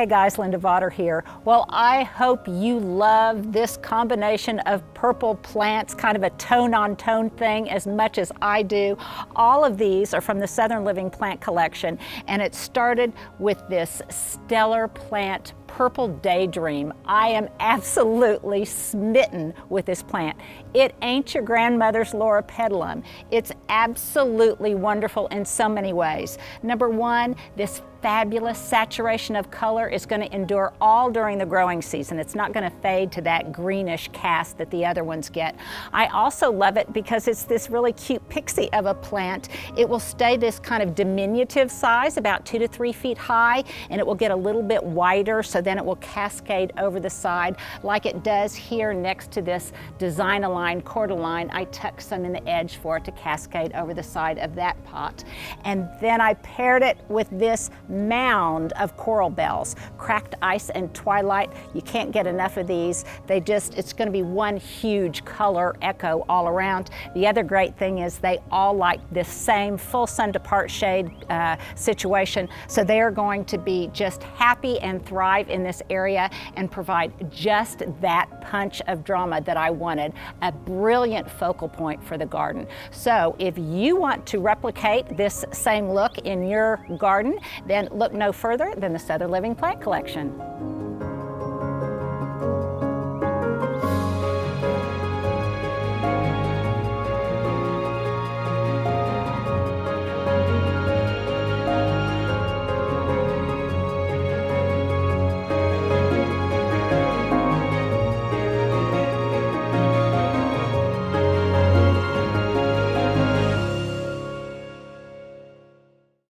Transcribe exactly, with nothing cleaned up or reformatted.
Hey guys, Linda Vater here. Well, I hope you love this combination of purple plants, kind of a tone-on-tone thing, as much as I do. All of these are from the Southern Living Plant Collection, and it started with this stellar plant, Purple Daydream. I am absolutely smitten with this plant. It ain't your grandmother's Loropetalum. It's absolutely wonderful in so many ways. Number one, this fabulous saturation of color is going to endure all during the growing season. It's not going to fade to that greenish cast that the other ones get. I also love it because it's this really cute pixie of a plant. It will stay this kind of diminutive size, about two to three feet high, and it will get a little bit wider, so then it will cascade over the side like it does here next to this Design-A-Line Cordyline. I tuck some in the edge for it to cascade over the side of that pot. And then I paired it with this mound of coral bells, Cracked Ice and Twilight. You can't get enough of these. They just, it's going to be one huge color echo all around. The other great thing is they all like this same full sun to part shade uh, situation, so they are going to be just happy and thrive in this area and provide just that punch of drama that I wanted, a brilliant focal point for the garden. So if you want to replicate this same look in your garden, then look no further than the Southern Living Plant Collection.